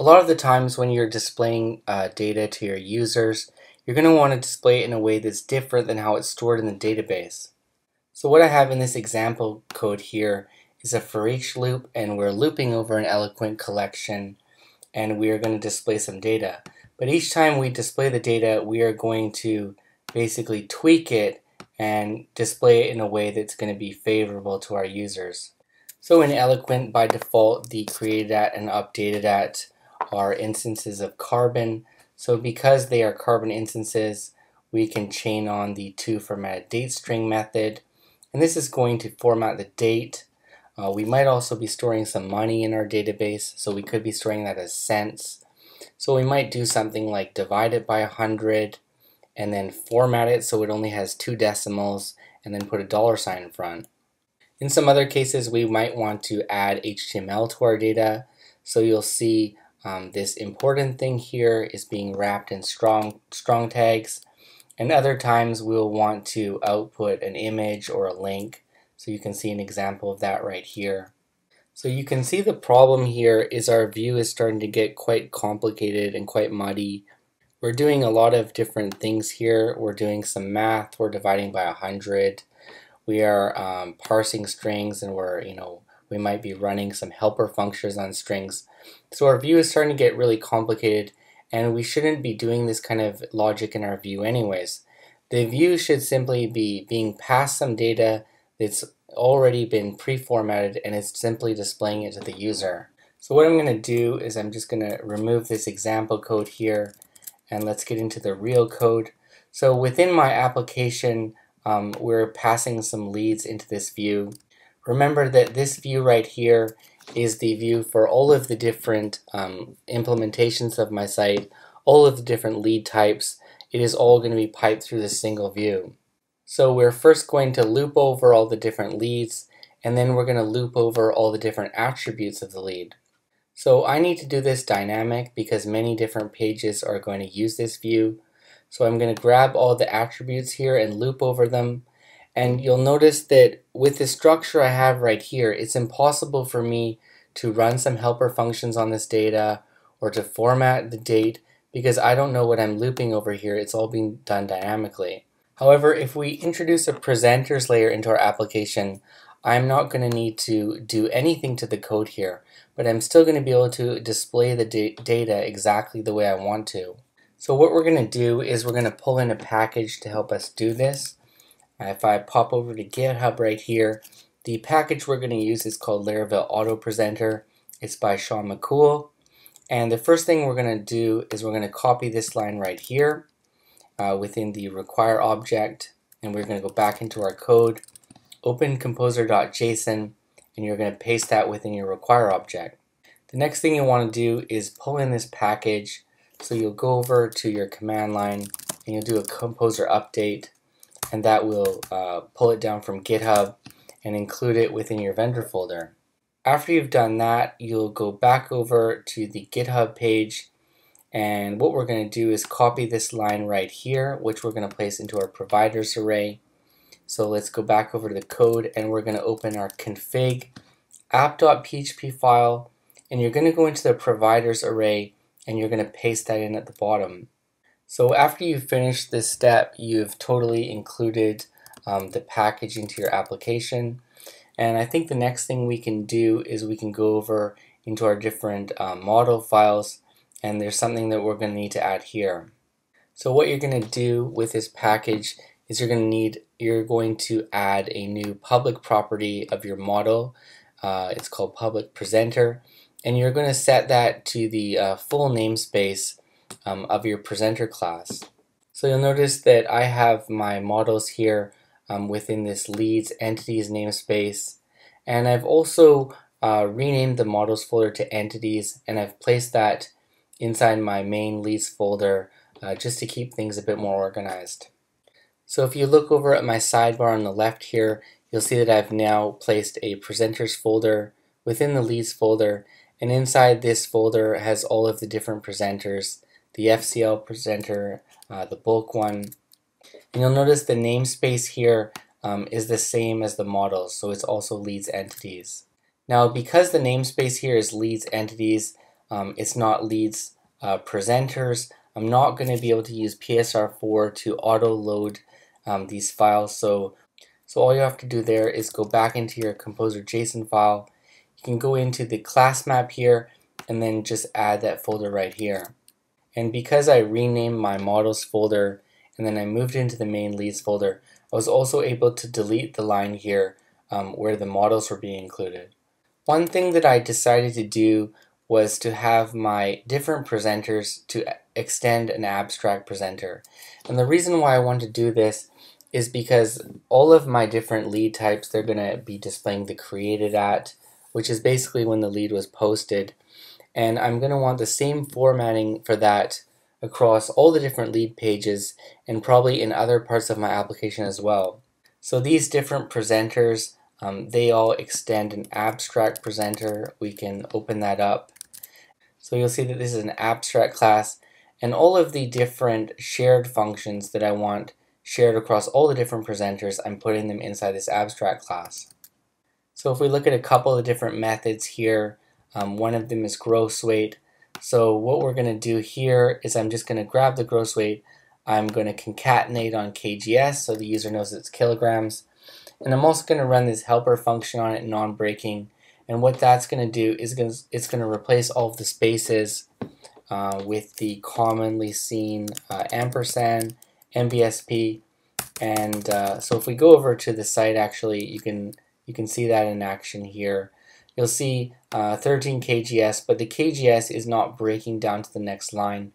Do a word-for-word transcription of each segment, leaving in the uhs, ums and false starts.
A lot of the times when you're displaying uh, data to your users, you're going to want to display it in a way that's different than how it's stored in the database. So what I have in this example code here is a for each loop, and we're looping over an Eloquent collection, and we are going to display some data. But each time we display the data, we are going to basically tweak it and display it in a way that's going to be favorable to our users. So in Eloquent, by default, the created at and updated at are instances of Carbon. So because they are Carbon instances, we can chain on the toFormattedDateString method, and this is going to format the date. Uh, we might also be storing some money in our database, so we could be storing that as cents. So we might do something like divide it by one hundred and then format it so it only has two decimals and then put a dollar sign in front. In some other cases, we might want to add H T M L to our data. So you'll see um, this important thing here is being wrapped in strong, strong tags. And other times we'll want to output an image or a link. So you can see an example of that right here. So you can see the problem here is our view is starting to get quite complicated and quite muddy. We're doing a lot of different things here. We're doing some math. We're dividing by one hundred. We are um, parsing strings, and we're, you know, we might be running some helper functions on strings. So our view is starting to get really complicated, and we shouldn't be doing this kind of logic in our view anyways. The view should simply be being passed some data that's already been pre-formatted, and it's simply displaying it to the user. So what I'm going to do is I'm just going to remove this example code here, and let's get into the real code. So within my application, Um, we're passing some leads into this view. Remember that this view right here is the view for all of the different um, implementations of my site, all of the different lead types. It is all going to be piped through this single view. So we're first going to loop over all the different leads, and then we're going to loop over all the different attributes of the lead. So I need to do this dynamic because many different pages are going to use this view. So I'm going to grab all the attributes here and loop over them. And you'll notice that with the structure I have right here, it's impossible for me to run some helper functions on this data or to format the date because I don't know what I'm looping over here. It's all being done dynamically. However, if we introduce a presenters layer into our application, I'm not going to need to do anything to the code here, but I'm still going to be able to display the da- data exactly the way I want to. So what we're going to do is we're going to pull in a package to help us do this. If I pop over to GitHub right here, the package we're going to use is called Laravel Auto Presenter. It's by Sean McCool. And the first thing we're going to do is we're going to copy this line right here uh, within the require object. And we're going to go back into our code, open composer dot J S O N, and you're going to paste that within your require object. The next thing you want to do is pull in this package. So you'll go over to your command line and you'll do a composer update, and that will uh, pull it down from GitHub and include it within your vendor folder. After you've done that, you'll go back over to the GitHub page, and what we're going to do is copy this line right here, which we're going to place into our providers array. So let's go back over to the code, and we're going to open our config app dot P H P file, and you're going to go into the providers array and you're going to paste that in at the bottom. So after you've finished this step, you've totally included um, the package into your application. And I think the next thing we can do is we can go over into our different uh, model files, and there's something that we're going to need to add here. So what you're going to do with this package is you're going to need, you're going to add a new public property of your model. Uh, it's called publicPresenter. And you're going to set that to the uh, full namespace um, of your presenter class. So you'll notice that I have my models here um, within this leads entities namespace, and I've also uh, renamed the models folder to entities, and I've placed that inside my main leads folder uh, just to keep things a bit more organized. So if you look over at my sidebar on the left here, you'll see that I've now placed a presenters folder within the leads folder. And inside this folder has all of the different presenters, the F C L presenter, uh, the bulk one. And you'll notice the namespace here um, is the same as the models, so it's also leads entities. Now because the namespace here is leads entities, Um, it's not leads uh, presenters. I'm not going to be able to use P S R four to auto load um, these files. So, so all you have to do there is go back into your composer dot J S O N file. You can go into the class map here and then just add that folder right here. And because I renamed my models folder and then I moved into the main leads folder, I was also able to delete the line here um, where the models were being included. One thing that I decided to do was to have my different presenters to extend an abstract presenter. And the reason why I want to do this is because all of my different lead types, they're going to be displaying the created at, which is basically when the lead was posted. And I'm going to want the same formatting for that across all the different lead pages and probably in other parts of my application as well. So these different presenters, um, they all extend an abstract presenter. We can open that up. So you'll see that this is an abstract class, and all of the different shared functions that I want shared across all the different presenters, I'm putting them inside this abstract class. So if we look at a couple of different methods here, um, one of them is gross weight. So what we're going to do here is I'm just going to grab the gross weight, I'm going to concatenate on K G S so the user knows it's kilograms, and I'm also going to run this helper function on it, non-breaking, and what that's going to do is gonna, it's going to replace all of the spaces uh, with the commonly seen uh, ampersand, N B S P, and uh, so if we go over to the site, actually you can you can see that in action here. You'll see uh, thirteen K G S, but the K G S is not breaking down to the next line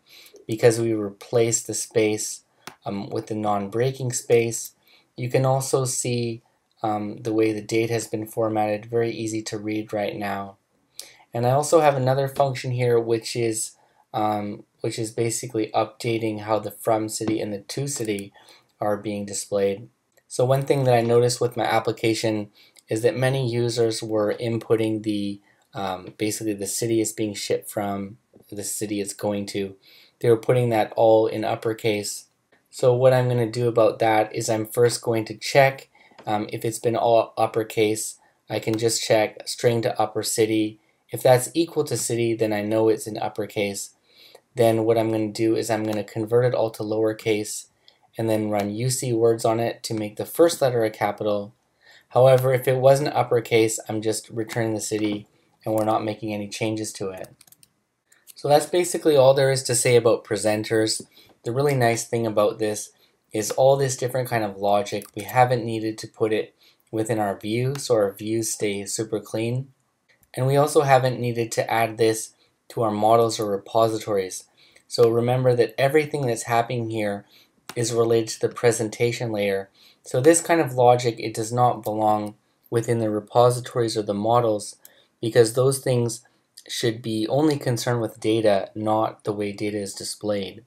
because we replace the space um, with the non-breaking space. You can also see um, the way the date has been formatted, very easy to read right now. And I also have another function here which is um, which is basically updating how the from city and the to city are being displayed. So one thing that I noticed with my application is that many users were inputting the um, basically the city it's being shipped from, the city it's going to. They were putting that all in uppercase. So what I'm going to do about that is I'm first going to check um, if it's been all uppercase. I can just check string to upper city. If that's equal to city, then I know it's in uppercase. Then what I'm going to do is I'm going to convert it all to lowercase and then run U C words on it to make the first letter a capital. However, if it wasn't uppercase, I'm just returning the city and we're not making any changes to it. So that's basically all there is to say about presenters. The really nice thing about this is all this different kind of logic, we haven't needed to put it within our view, so our views stay super clean. And we also haven't needed to add this to our models or repositories. So remember that everything that's happening here is related to the presentation layer. So this kind of logic, it does not belong within the repositories or the models, because those things should be only concerned with data, not the way data is displayed.